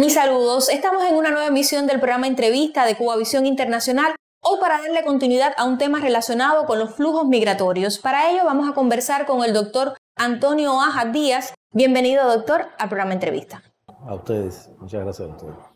Mis saludos, estamos en una nueva emisión del programa Entrevista de Cubavisión Internacional, hoy para darle continuidad a un tema relacionado con los flujos migratorios. Para ello vamos a conversar con el doctor Antonio Aja Díaz. Bienvenido, doctor, al programa Entrevista. A ustedes, muchas gracias, doctor.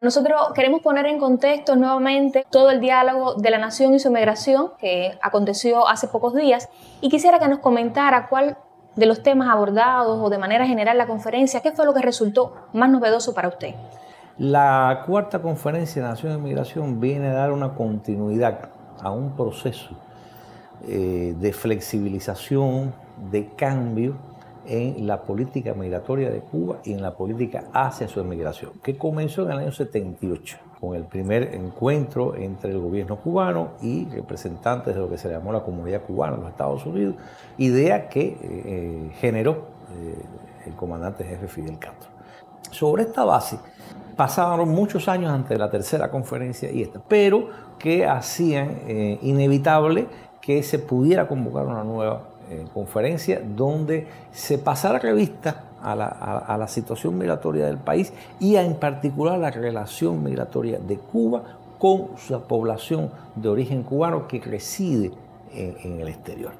Nosotros queremos poner en contexto nuevamente todo el diálogo de la nación y su migración que aconteció hace pocos días y quisiera que nos comentara cuál de los temas abordados o de manera general la conferencia, ¿qué fue lo que resultó más novedoso para usted? La cuarta conferencia de Nación y Migración viene a dar una continuidad a un proceso de flexibilización, de cambio en la política migratoria de Cuba y en la política hacia su emigración, que comenzó en el año 78, con el primer encuentro entre el gobierno cubano y representantes de lo que se llamó la comunidad cubana en los Estados Unidos, idea que generó el comandante jefe Fidel Castro. Sobre esta base, pasaron muchos años antes de la tercera conferencia y esta, pero que hacían inevitable que se pudiera convocar una nueva conferencia donde se pasara revista a la situación migratoria del país y en particular la relación migratoria de Cuba con su población de origen cubano que reside en el exterior.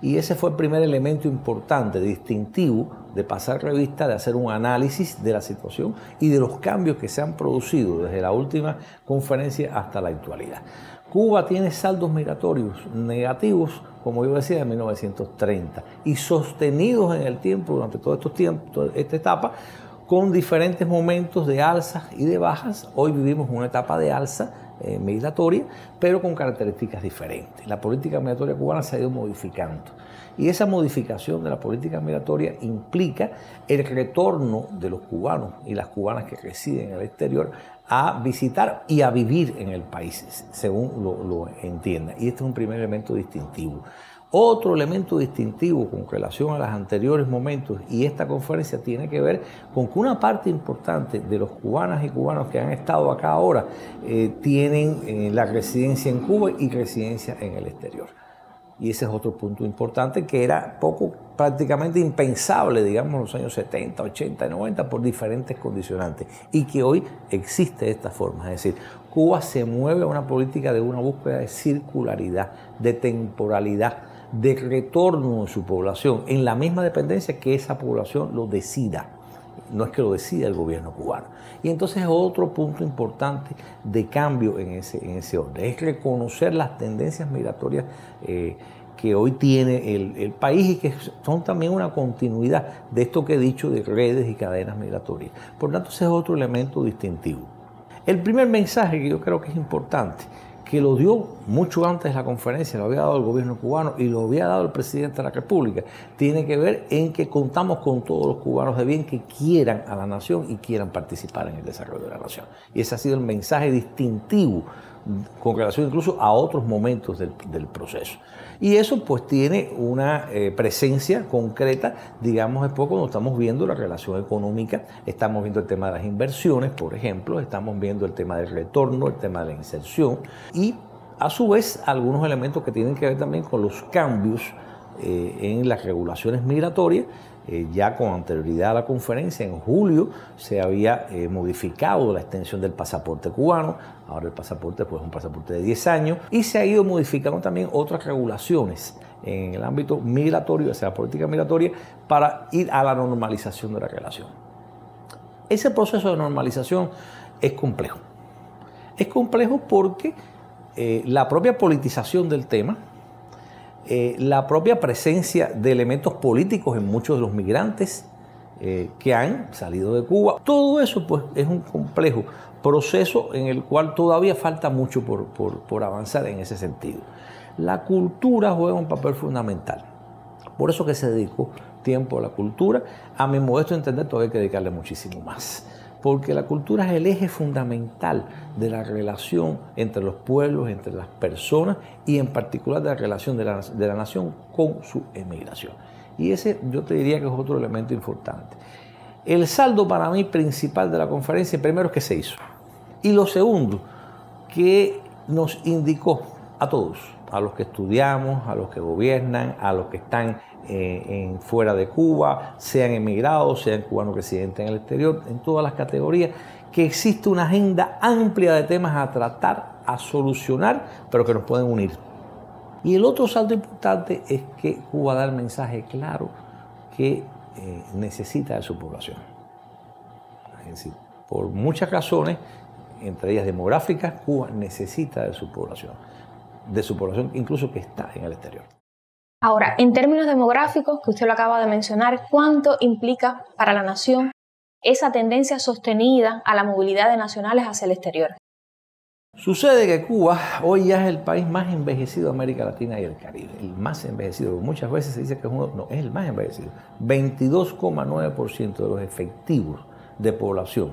Y ese fue el primer elemento importante, distintivo, de pasar revista, de hacer un análisis de la situación y de los cambios que se han producido desde la última conferencia hasta la actualidad. Cuba tiene saldos migratorios negativos, como yo decía, de 1930 y sostenidos en el tiempo, durante todo esta etapa, con diferentes momentos de alzas y de bajas. Hoy vivimos una etapa de alza migratoria, pero con características diferentes. La política migratoria cubana se ha ido modificando y esa modificación de la política migratoria implica el retorno de los cubanos y las cubanas que residen en el exterior a visitar y a vivir en el país, según lo entienda. Y este es un primer elemento distintivo. Otro elemento distintivo con relación a los anteriores momentos y esta conferencia tiene que ver con que una parte importante de los cubanas y cubanos que han estado acá ahora tienen la residencia en Cuba y residencia en el exterior. Y ese es otro punto importante que era prácticamente impensable, digamos, en los años 70, 80, 90, por diferentes condicionantes. Y que hoy existe de esta forma. Es decir, Cuba se mueve a una política de una búsqueda de circularidad, de temporalidad, de retorno de su población, en la misma dependencia que esa población lo decida. No es que lo decida el gobierno cubano. Y entonces otro punto importante de cambio en ese orden es reconocer las tendencias migratorias que hoy tiene el país y que son también una continuidad de esto que he dicho de redes y cadenas migratorias. Por lo tanto, ese es otro elemento distintivo. El primer mensaje que yo creo que es importante, que lo dio mucho antes de la conferencia, lo había dado el gobierno cubano y lo había dado el presidente de la República, tiene que ver en que contamos con todos los cubanos de bien que quieran a la nación y quieran participar en el desarrollo de la nación. Y ese ha sido el mensaje distintivo con relación incluso a otros momentos del proceso. Y eso pues tiene una presencia concreta, digamos, es poco, cuando estamos viendo la relación económica, estamos viendo el tema de las inversiones, por ejemplo, estamos viendo el tema del retorno, el tema de la inserción y a su vez algunos elementos que tienen que ver también con los cambios en las regulaciones migratorias. Ya con anterioridad a la conferencia, en julio, se había modificado la extensión del pasaporte cubano. Ahora el pasaporte pues, es un pasaporte de 10 años. Y se ha ido modificando también otras regulaciones en el ámbito migratorio, hacia la política migratoria, para ir a la normalización de la relación. Ese proceso de normalización es complejo. Es complejo porque la propia politización del tema, la propia presencia de elementos políticos en muchos de los migrantes que han salido de Cuba. Todo eso pues, es un complejo proceso en el cual todavía falta mucho por avanzar en ese sentido. La cultura juega un papel fundamental. Por eso que se dedicó tiempo a la cultura. A mi modesto entender todavía hay que dedicarle muchísimo más. Porque la cultura es el eje fundamental de la relación entre los pueblos, entre las personas y en particular de la relación de la nación con su emigración. Y ese yo te diría que es otro elemento importante. El saldo para mí principal de la conferencia, primero es que se hizo. Y lo segundo, que nos indicó a todos, a los que estudiamos, a los que gobiernan, a los que están fuera de Cuba, sean emigrados, sean cubanos residentes en el exterior, en todas las categorías, que existe una agenda amplia de temas a tratar, a solucionar, pero que nos pueden unir. Y el otro salto importante es que Cuba da el mensaje claro que necesita de su población. Es decir, por muchas razones, entre ellas demográficas, Cuba necesita de su población incluso que está en el exterior. Ahora, en términos demográficos, que usted lo acaba de mencionar, ¿cuánto implica para la nación esa tendencia sostenida a la movilidad de nacionales hacia el exterior? Sucede que Cuba hoy ya es el país más envejecido de América Latina y el Caribe, el más envejecido. Muchas veces se dice que es uno, no, es el más envejecido. 22,9% de los efectivos de población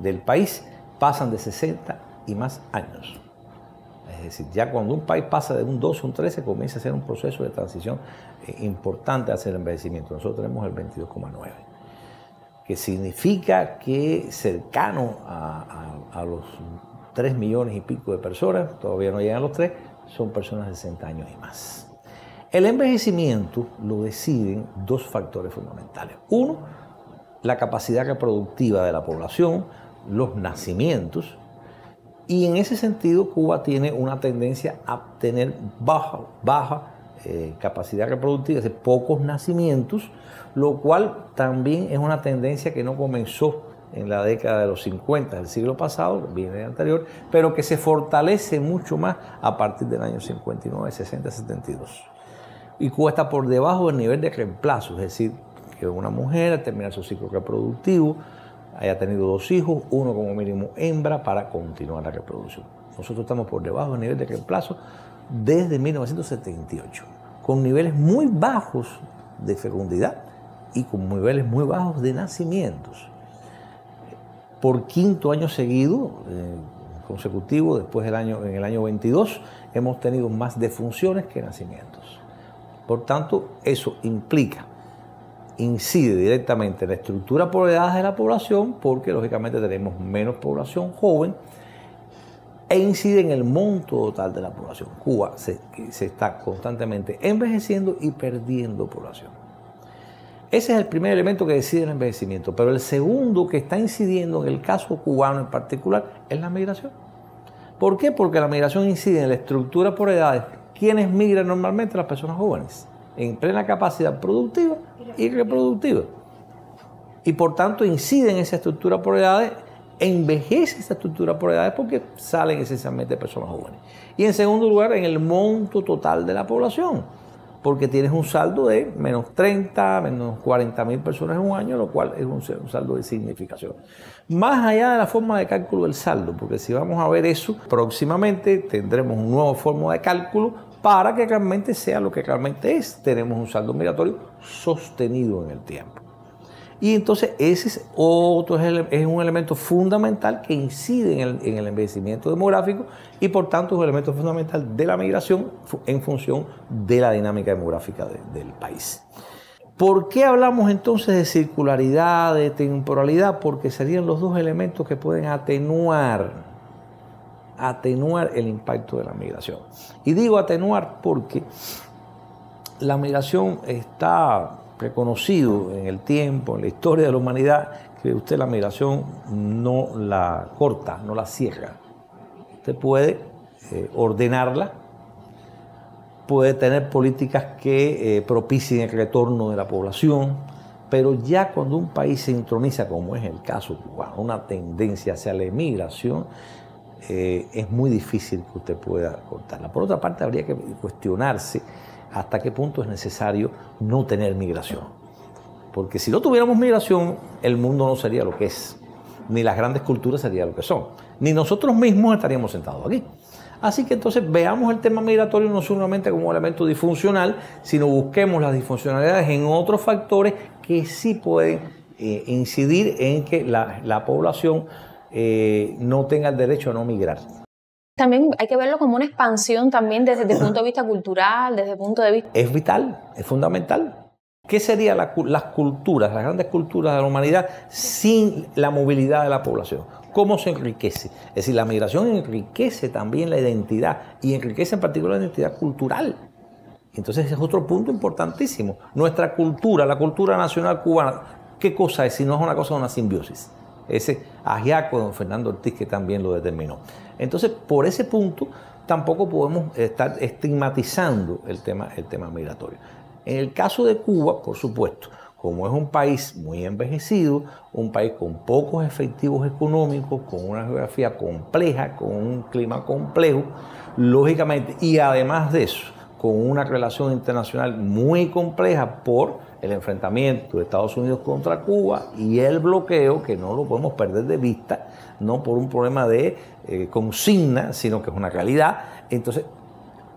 del país pasan de 60 y más años. Es decir, ya cuando un país pasa de un 2 a un 13 comienza a ser un proceso de transición importante hacia el envejecimiento. Nosotros tenemos el 22,9%. Que significa que cercano a los 3 millones y pico de personas, todavía no llegan a los 3, son personas de 60 años y más. El envejecimiento lo deciden dos factores fundamentales. Uno, la capacidad reproductiva de la población, los nacimientos, y en ese sentido Cuba tiene una tendencia a tener baja capacidad reproductiva, es decir, pocos nacimientos, lo cual también es una tendencia que no comenzó en la década de los 50 del siglo pasado, viene anterior, pero que se fortalece mucho más a partir del año 59, 60, 72. Y Cuba está por debajo del nivel de reemplazo, es decir, que una mujer al terminar su ciclo reproductivo haya tenido 2 hijos, uno como mínimo hembra, para continuar la reproducción. Nosotros estamos por debajo del nivel de reemplazo desde 1978, con niveles muy bajos de fecundidad y con niveles muy bajos de nacimientos. Por quinto año seguido, consecutivo, después en el año 22, hemos tenido más defunciones que nacimientos. Por tanto, eso implica, incide directamente en la estructura por edades de la población, porque lógicamente tenemos menos población joven, e incide en el monto total de la población. Cuba se está constantemente envejeciendo y perdiendo población. Ese es el primer elemento que decide el envejecimiento, pero el segundo que está incidiendo en el caso cubano en particular es la migración. ¿Por qué? Porque la migración incide en la estructura por edades. ¿Quiénes migran normalmente? Las personas jóvenes, en plena capacidad productiva y reproductiva. Y por tanto incide en esa estructura por edades, envejece esta estructura por edades porque salen esencialmente personas jóvenes. Y en segundo lugar, en el monto total de la población, porque tienes un saldo de menos 30, menos 40.000 personas en un año, lo cual es un saldo de significación. Más allá de la forma de cálculo del saldo, porque si vamos a ver eso, próximamente tendremos una nueva forma de cálculo para que realmente sea lo que realmente es. Tenemos un saldo migratorio sostenido en el tiempo. Y entonces ese es otro, es un elemento fundamental que incide en el envejecimiento demográfico y por tanto es un elemento fundamental de la migración en función de la dinámica demográfica del país. ¿Por qué hablamos entonces de circularidad, de temporalidad? Porque serían los dos elementos que pueden atenuar el impacto de la migración. Y digo atenuar porque la migración está reconocido en el tiempo, en la historia de la humanidad, que usted la migración no la corta, no la cierra. Usted puede ordenarla, puede tener políticas que propicien el retorno de la población, pero ya cuando un país se introniza, como es el caso cubano, una tendencia hacia la emigración, es muy difícil que usted pueda cortarla. Por otra parte, habría que cuestionarse hasta qué punto es necesario no tener migración. Porque si no tuviéramos migración, el mundo no sería lo que es, ni las grandes culturas serían lo que son, ni nosotros mismos estaríamos sentados aquí. Así que entonces veamos el tema migratorio no solamente como elemento disfuncional, sino busquemos las disfuncionalidades en otros factores que sí pueden incidir en que la población no tenga el derecho a no migrar. También hay que verlo como una expansión también desde el punto de vista cultural, desde el punto de vista... Es vital, es fundamental. ¿Qué serían las culturas, las grandes culturas de la humanidad sin la movilidad de la población? ¿Cómo se enriquece? Es decir, la migración enriquece también la identidad y enriquece en particular la identidad cultural. Entonces ese es otro punto importantísimo. Nuestra cultura, la cultura nacional cubana, ¿qué cosa es si no es una cosa de una simbiosis? Ese ajiaco de don Fernando Ortiz que también lo determinó. Entonces, por ese punto, tampoco podemos estar estigmatizando el tema migratorio. En el caso de Cuba, por supuesto, como es un país muy envejecido, un país con pocos efectivos económicos, con una geografía compleja, con un clima complejo, lógicamente, y además de eso, con una relación internacional muy compleja por el enfrentamiento de Estados Unidos contra Cuba y el bloqueo, que no lo podemos perder de vista, no por un problema de consigna, sino que es una realidad. Entonces,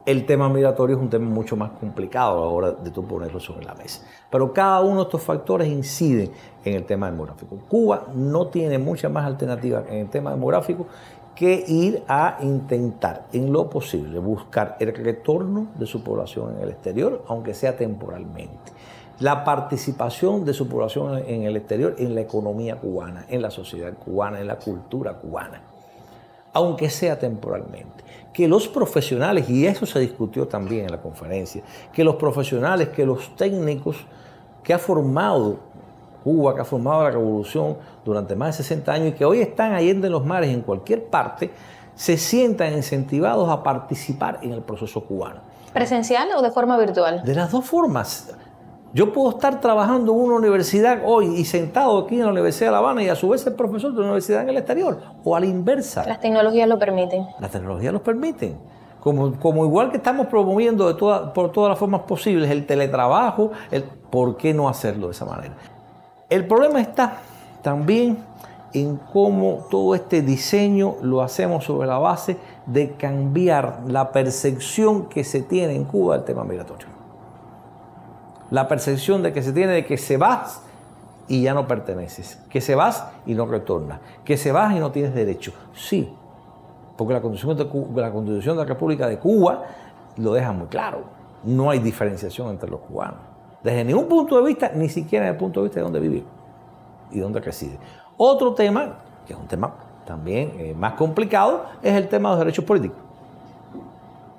el tema migratorio es un tema mucho más complicado a la hora de tú ponerlo sobre la mesa. Pero cada uno de estos factores inciden en el tema demográfico. Cuba no tiene mucha más alternativa en el tema demográfico que ir a intentar, en lo posible, buscar el retorno de su población en el exterior, aunque sea temporalmente. La participación de su población en el exterior, en la economía cubana, en la sociedad cubana, en la cultura cubana, aunque sea temporalmente. Que los profesionales, y eso se discutió también en la conferencia, que los profesionales, que los técnicos que ha formado Cuba, que ha formado la revolución durante más de 60 años y que hoy están allende en los mares, en cualquier parte, se sientan incentivados a participar en el proceso cubano. ¿Presencial o de forma virtual? De las dos formas. Yo puedo estar trabajando en una universidad hoy y sentado aquí en la Universidad de La Habana y a su vez ser profesor de una universidad en el exterior, o a la inversa. Las tecnologías lo permiten. Las tecnologías lo permiten. Como igual que estamos promoviendo por todas las formas posibles el teletrabajo, ¿por qué no hacerlo de esa manera? El problema está también en cómo todo este diseño lo hacemos sobre la base de cambiar la percepción que se tiene en Cuba del tema migratorio. La percepción de que se tiene de que se vas y ya no perteneces, que se vas y no retornas, que se vas y no tienes derecho. Sí, porque la Constitución de la República de Cuba lo deja muy claro. No hay diferenciación entre los cubanos, desde ningún punto de vista, ni siquiera desde el punto de vista de dónde vive y dónde reside. Otro tema, que es un tema también más complicado, es el tema de los derechos políticos,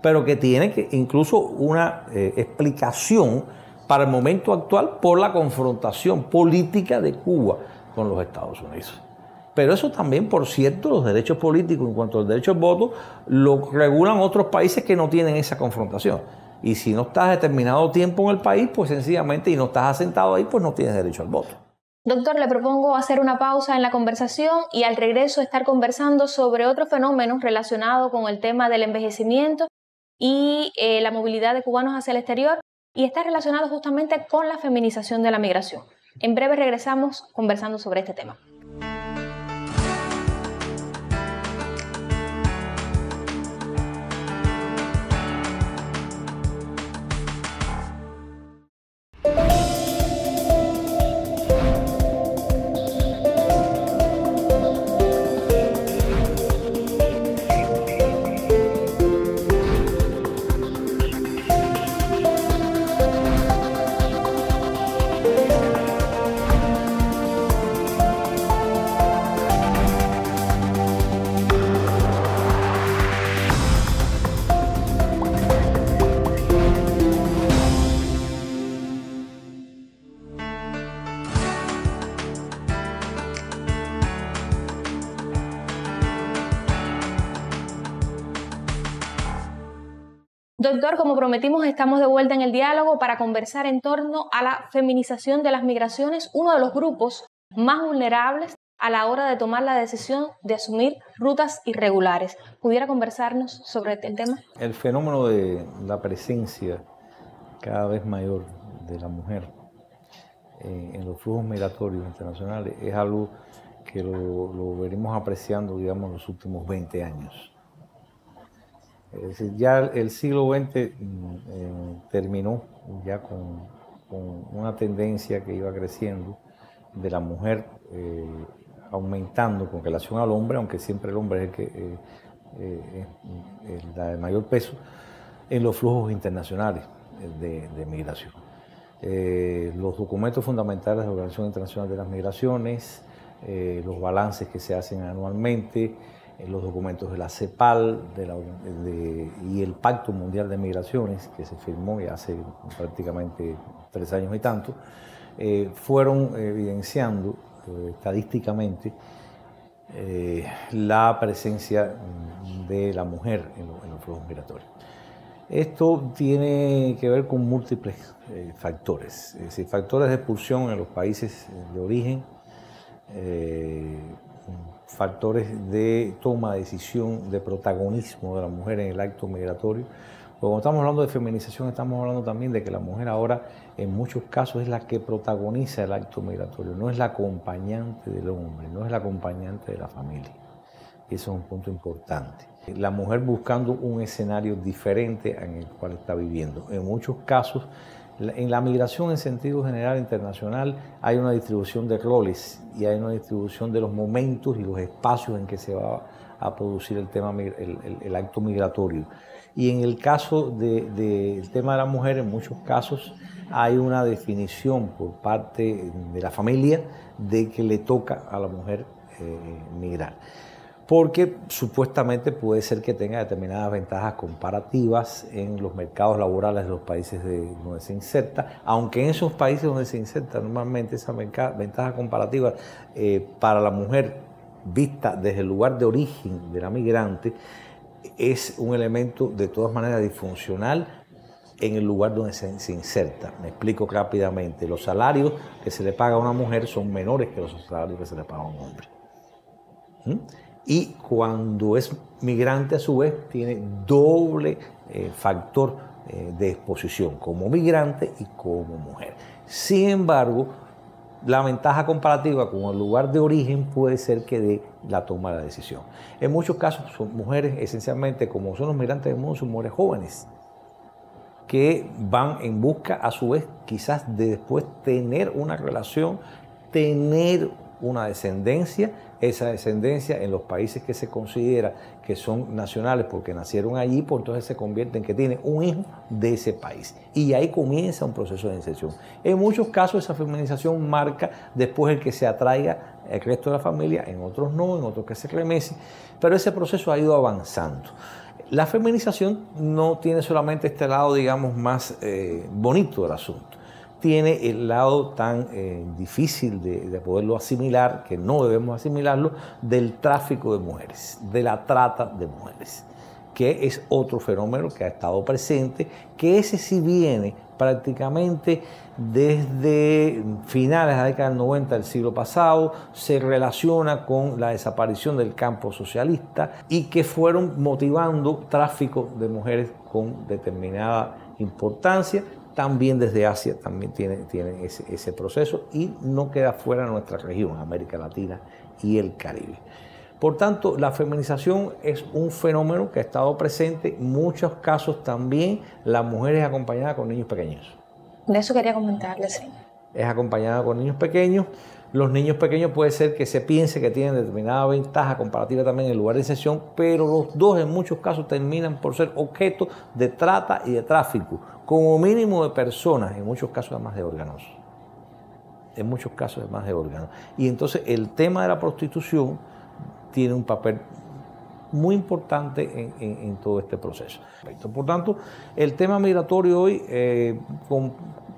pero que tiene que incluso una explicación para el momento actual por la confrontación política de Cuba con los Estados Unidos. Pero eso también, por cierto, los derechos políticos en cuanto al derecho al voto lo regulan otros países que no tienen esa confrontación. Y si no estás determinado tiempo en el país, pues sencillamente, y no estás asentado ahí, pues no tienes derecho al voto. Doctor, le propongo hacer una pausa en la conversación y al regreso estar conversando sobre otros fenómenos relacionados con el tema del envejecimiento y la movilidad de cubanos hacia el exterior, y está relacionado justamente con la feminización de la migración. En breve regresamos conversando sobre este tema. Doctor, como prometimos, estamos de vuelta en el diálogo para conversar en torno a la feminización de las migraciones, uno de los grupos más vulnerables a la hora de tomar la decisión de asumir rutas irregulares. ¿Pudiera conversarnos sobre el tema? El fenómeno de la presencia cada vez mayor de la mujer en los flujos migratorios internacionales es algo que lo venimos apreciando, digamos, en los últimos 20 años. Es decir, ya el siglo XX terminó ya con una tendencia que iba creciendo de la mujer aumentando con relación al hombre, aunque siempre el hombre es el que da el mayor peso en los flujos internacionales de migración. los documentos fundamentales de la Organización Internacional de las Migraciones, los balances que se hacen anualmente, los documentos de la CEPAL y el Pacto Mundial de Migraciones, que se firmó ya hace prácticamente 3 años y tanto, fueron evidenciando estadísticamente la presencia de la mujer en los flujos migratorios. Esto tiene que ver con múltiples factores, es decir, factores de expulsión en los países de origen, factores de toma de decisión, de protagonismo de la mujer en el acto migratorio. Cuando estamos hablando de feminización, estamos hablando también de que la mujer ahora en muchos casos es la que protagoniza el acto migratorio, no es la acompañante del hombre, no es la acompañante de la familia. Eso es un punto importante. La mujer buscando un escenario diferente en el cual está viviendo. En muchos casos, en la migración en sentido general internacional hay una distribución de roles y hay una distribución de los momentos y los espacios en que se va a producir el acto migratorio. Y en el caso del tema de la mujer, en muchos casos hay una definición por parte de la familia de que le toca a la mujer migrar, porque supuestamente puede ser que tenga determinadas ventajas comparativas en los mercados laborales de los países donde se inserta, aunque en esos países donde se inserta normalmente esa ventaja comparativa para la mujer vista desde el lugar de origen de la migrante es un elemento de todas maneras disfuncional en el lugar donde se inserta. Me explico rápidamente, los salarios que se le paga a una mujer son menores que los salarios que se le paga a un hombre. Y cuando es migrante, a su vez, tiene doble factor de exposición, como migrante y como mujer. Sin embargo, la ventaja comparativa con el lugar de origen puede ser que dé la toma de la decisión. En muchos casos son mujeres, esencialmente, como son los migrantes del mundo, son mujeres jóvenes, que van en busca, a su vez, quizás de después tener una relación, tener una descendencia, esa descendencia en los países que se considera que son nacionales porque nacieron allí, pues entonces se convierte en que tiene un hijo de ese país. Y ahí comienza un proceso de inserción. En muchos casos esa feminización marca después el que se atraiga el resto de la familia, en otros no, en otros que se remece, pero ese proceso ha ido avanzando. La feminización no tiene solamente este lado, digamos, más bonito del asunto. Tiene el lado tan difícil de poderlo asimilar, que no debemos asimilarlo, del tráfico de mujeres, de la trata de mujeres, que es otro fenómeno que ha estado presente, que ese sí viene prácticamente desde finales de la década del 90 del siglo pasado, se relaciona con la desaparición del campo socialista y que fueron motivando tráfico de mujeres con determinada importancia. También desde Asia también tiene ese proceso y no queda fuera de nuestra región, América Latina y el Caribe. Por tanto, la feminización es un fenómeno que ha estado presente. En muchos casos también la mujer es acompañada con niños pequeños. De eso quería comentarle, sí. Es acompañada con niños pequeños. Los niños pequeños puede ser que se piense que tienen determinada ventaja comparativa también en el lugar de inserción, pero los dos en muchos casos terminan por ser objeto de trata y de tráfico, como mínimo de personas, en muchos casos además de órganos. En muchos casos además de órganos. Y entonces el tema de la prostitución tiene un papel muy importante en todo este proceso. Por tanto, el tema migratorio hoy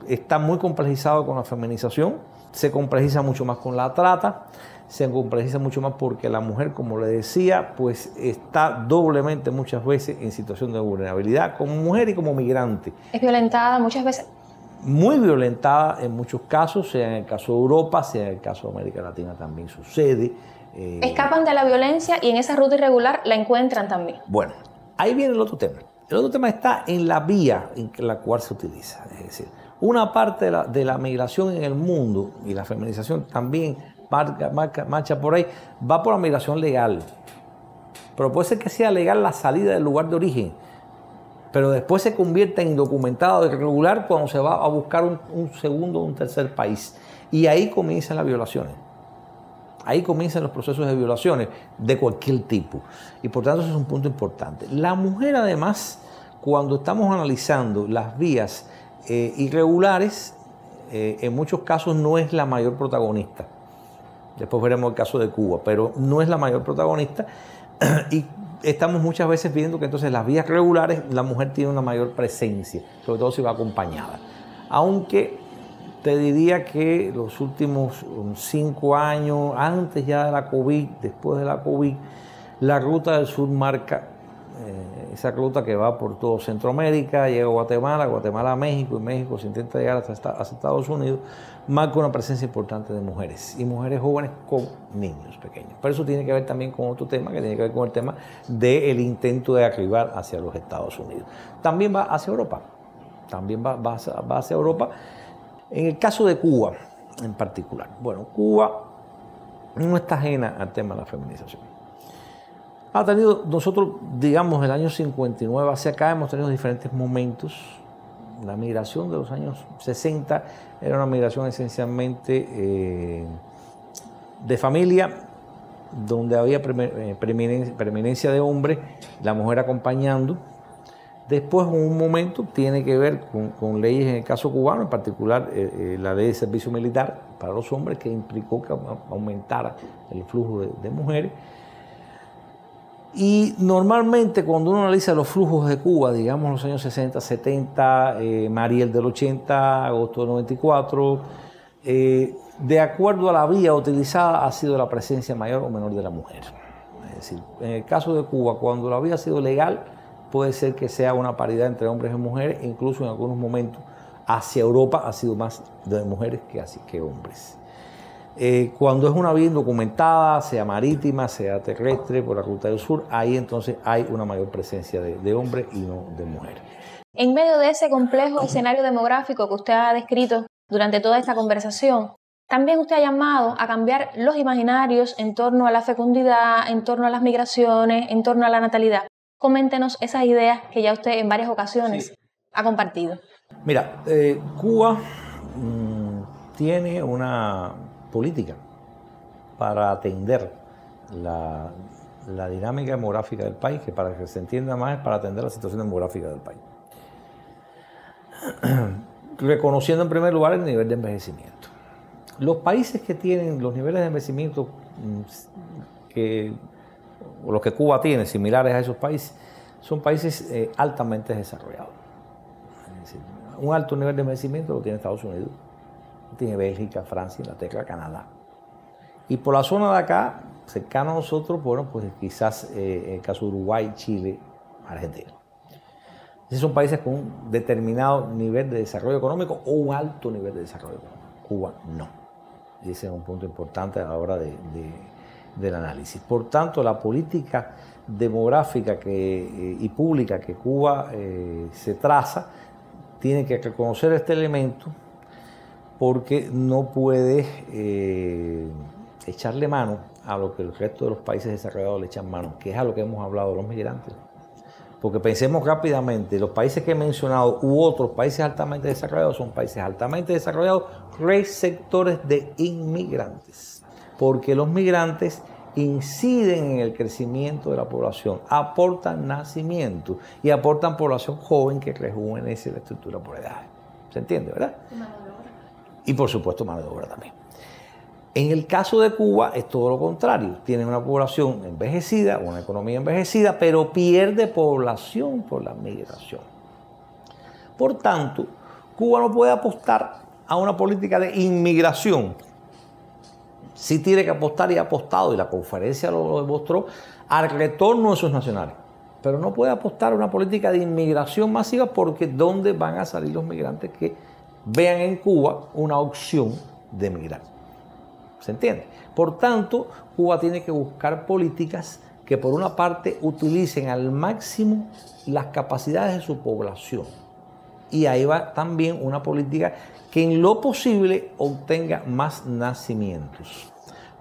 está muy complejizado con la feminización, se complejiza mucho más con la trata, se complejiza mucho más porque la mujer, como le decía, pues está doblemente muchas veces en situación de vulnerabilidad, como mujer y como migrante. Es violentada muchas veces. Muy violentada en muchos casos, sea en el caso de Europa, sea en el caso de América Latina también sucede. Escapan de la violencia y en esa ruta irregular la encuentran también. Bueno, ahí viene el otro tema. El otro tema está en la vía en la cual se utiliza, es decir, una parte de la migración en el mundo, y la feminización también marcha por ahí, va por la migración legal. Pero puede ser que sea legal la salida del lugar de origen, pero después se convierte en indocumentada o irregular cuando se va a buscar un segundo o un tercer país. Y ahí comienzan las violaciones. Ahí comienzan los procesos de violaciones de cualquier tipo. Y por tanto, eso es un punto importante. La mujer, además, cuando estamos analizando las vías irregulares, en muchos casos no es la mayor protagonista. Después veremos el caso de Cuba, pero no es la mayor protagonista y estamos muchas veces viendo que entonces las vías regulares la mujer tiene una mayor presencia, sobre todo si va acompañada. Aunque te diría que los últimos 5 años, antes ya de la COVID, después de la COVID, la ruta del sur marca esa ruta que va por todo Centroamérica, llega a Guatemala, Guatemala a México, y México se intenta llegar hasta Estados Unidos, marca una presencia importante de mujeres, y mujeres jóvenes con niños pequeños. Pero eso tiene que ver también con otro tema, que tiene que ver con el tema del intento de arribar hacia los Estados Unidos. También va hacia Europa, va hacia Europa. En el caso de Cuba en particular, bueno, Cuba no está ajena al tema de la feminización. Ha tenido, nosotros, digamos, del año 59 hacia acá hemos tenido diferentes momentos. La migración de los años 60 era una migración esencialmente de familia, donde había preeminencia de hombres, la mujer acompañando. Después, en un momento, tiene que ver con leyes en el caso cubano, en particular la ley de servicio militar para los hombres, que implicó que aumentara el flujo de mujeres. Y normalmente cuando uno analiza los flujos de Cuba, digamos los años 60, 70, Mariel del 80, agosto del 94, de acuerdo a la vía utilizada ha sido la presencia mayor o menor de la mujer. Es decir, en el caso de Cuba, cuando la vía ha sido legal, puede ser que sea una paridad entre hombres y mujeres, incluso en algunos momentos hacia Europa ha sido más de mujeres que hombres. Cuando es una vía indocumentada, sea marítima, sea terrestre, por la ruta del sur, ahí entonces hay una mayor presencia de hombres y no de mujeres. En medio de ese complejo escenario demográfico que usted ha descrito durante toda esta conversación, también usted ha llamado a cambiar los imaginarios en torno a la fecundidad, en torno a las migraciones, en torno a la natalidad. Coméntenos esas ideas que ya usted en varias ocasiones ha compartido. Mira, Cuba tiene una política para atender la dinámica demográfica del país, que para que se entienda más es para atender la situación demográfica del país. Reconociendo en primer lugar el nivel de envejecimiento. Los países que tienen los niveles de envejecimiento o los que Cuba tiene, similares a esos países, son países altamente desarrollados. Es decir, un alto nivel de envejecimiento lo tiene Estados Unidos, tiene Bélgica, Francia, Inglaterra, Canadá. Y por la zona de acá, cercana a nosotros, bueno, pues quizás el caso de Uruguay, Chile, Argentina. Esos son países con un determinado nivel de desarrollo económico o un alto nivel de desarrollo económico. Cuba no. Y ese es un punto importante a la hora del análisis. Por tanto, la política demográfica y pública que Cuba se traza tiene que reconocer este elemento, porque no puedes echarle mano a lo que el resto de los países desarrollados le echan mano, que es a lo que hemos hablado, los migrantes. Porque pensemos rápidamente, los países que he mencionado u otros países altamente desarrollados son países altamente desarrollados receptores de inmigrantes, porque los migrantes inciden en el crecimiento de la población, aportan nacimiento y aportan población joven que rejuvenece la estructura por edad. ¿Se entiende, verdad? Y por supuesto mano de obra también. En el caso de Cuba es todo lo contrario. Tiene una población envejecida, una economía envejecida, pero pierde población por la migración. Por tanto, Cuba no puede apostar a una política de inmigración. Sí tiene que apostar, y ha apostado, y la conferencia lo demostró, al retorno de sus nacionales. Pero no puede apostar a una política de inmigración masiva, porque ¿dónde van a salir los migrantes que vean en Cuba una opción de emigrar? ¿Se entiende? Por tanto, Cuba tiene que buscar políticas que por una parte utilicen al máximo las capacidades de su población. Y ahí va también una política que en lo posible obtenga más nacimientos.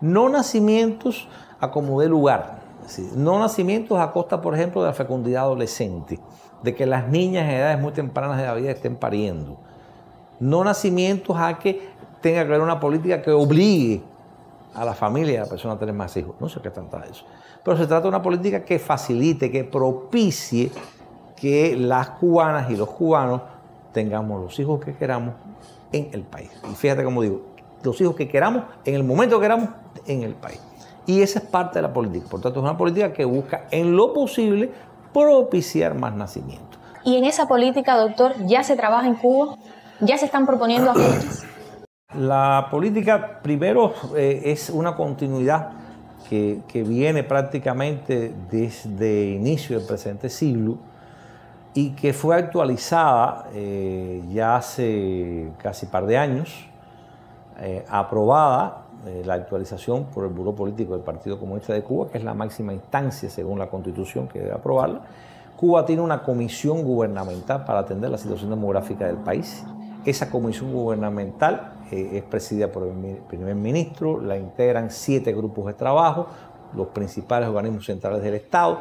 No nacimientos a como dé lugar. Es decir, no nacimientos a costa, por ejemplo, de la fecundidad adolescente, de que las niñas en edades muy tempranas de la vida estén pariendo. No nacimientos a que tenga que haber una política que obligue a la familia y a la persona a tener más hijos. No sé qué trata de eso. Pero se trata de una política que facilite, que propicie que las cubanas y los cubanos tengamos los hijos que queramos en el país. Y fíjate cómo digo, los hijos que queramos, en el momento que queramos, en el país. Y esa es parte de la política. Por tanto, es una política que busca, en lo posible, propiciar más nacimientos. ¿Y en esa política, doctor, ya se trabaja en Cuba? ¿Ya se están proponiendo agendas? La política, primero, es una continuidad que viene prácticamente desde el inicio del presente siglo y que fue actualizada ya hace casi par de años, aprobada la actualización por el Buró Político del Partido Comunista de Cuba, que es la máxima instancia según la Constitución que debe aprobarla. Cuba tiene una comisión gubernamental para atender la situación demográfica del país. Esa comisión gubernamental es presidida por el primer ministro, la integran 7 grupos de trabajo, los principales organismos centrales del Estado,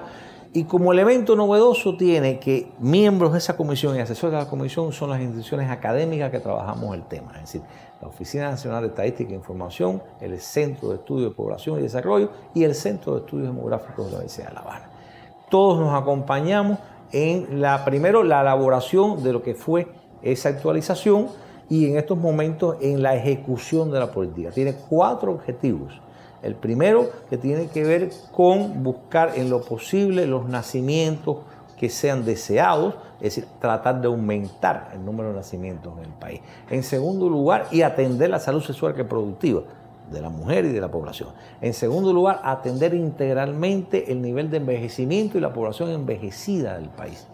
y como elemento novedoso tiene que miembros de esa comisión y asesores de la comisión son las instituciones académicas que trabajamos el tema, es decir, la Oficina Nacional de Estadística e Información, el Centro de Estudios de Población y Desarrollo y el Centro de Estudios Demográficos de la Universidad de La Habana. Todos nos acompañamos en la elaboración de lo que fue esa actualización y en estos momentos en la ejecución de la política. Tiene 4 objetivos. El primero, que tiene que ver con buscar en lo posible los nacimientos que sean deseados, es decir, tratar de aumentar el número de nacimientos en el país. En segundo lugar, y atender la salud sexual reproductiva de la mujer y de la población. En segundo lugar, atender integralmente el nivel de envejecimiento y la población envejecida del país.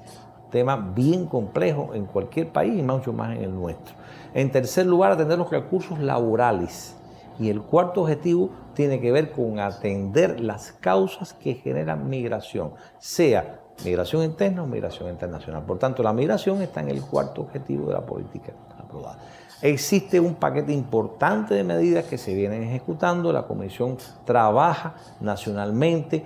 Tema bien complejo en cualquier país y mucho más en el nuestro. En tercer lugar, atender los recursos laborales. Y el cuarto objetivo tiene que ver con atender las causas que generan migración, sea migración interna o migración internacional. Por tanto, la migración está en el cuarto objetivo de la política aprobada. Existe un paquete importante de medidas que se vienen ejecutando. La Comisión trabaja nacionalmente.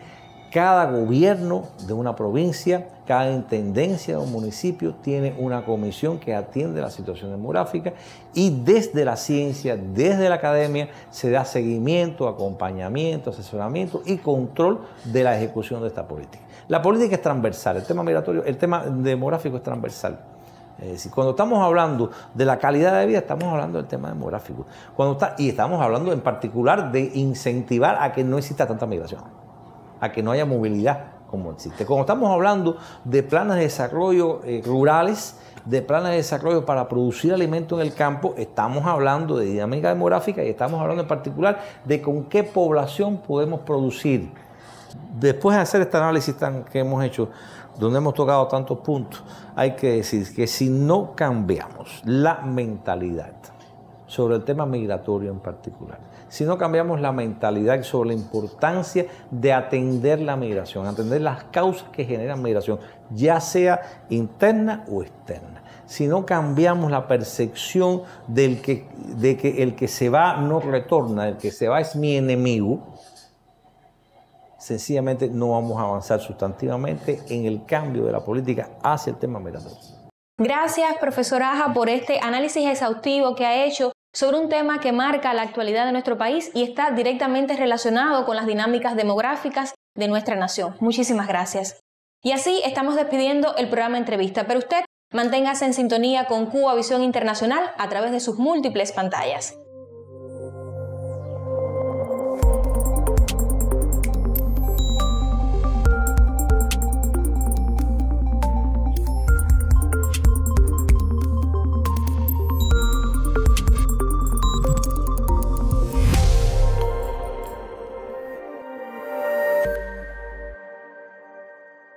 Cada gobierno de una provincia, cada intendencia de un municipio tiene una comisión que atiende la situación demográfica y desde la ciencia, desde la academia, se da seguimiento, acompañamiento, asesoramiento y control de la ejecución de esta política. La política es transversal, el tema migratorio, el tema demográfico es transversal. Es decir, cuando estamos hablando de la calidad de vida, estamos hablando del tema demográfico. Y estamos hablando en particular de incentivar a que no exista tanta migración, a que no haya movilidad como existe. Cuando estamos hablando de planes de desarrollo rurales, de planes de desarrollo para producir alimentos en el campo, estamos hablando de dinámica demográfica y estamos hablando en particular de con qué población podemos producir. Después de hacer este análisis que hemos hecho, donde hemos tocado tantos puntos, hay que decir que si no cambiamos la mentalidad sobre el tema migratorio en particular, si no cambiamos la mentalidad sobre la importancia de atender la migración, atender las causas que generan migración, ya sea interna o externa, si no cambiamos la percepción de que el que se va no retorna, el que se va es mi enemigo, sencillamente no vamos a avanzar sustantivamente en el cambio de la política hacia el tema migratorio. Gracias, profesor Aja, por este análisis exhaustivo que ha hecho sobre un tema que marca la actualidad de nuestro país y está directamente relacionado con las dinámicas demográficas de nuestra nación. Muchísimas gracias. Y así estamos despidiendo el programa Entrevista, pero usted manténgase en sintonía con Cubavisión Internacional a través de sus múltiples pantallas.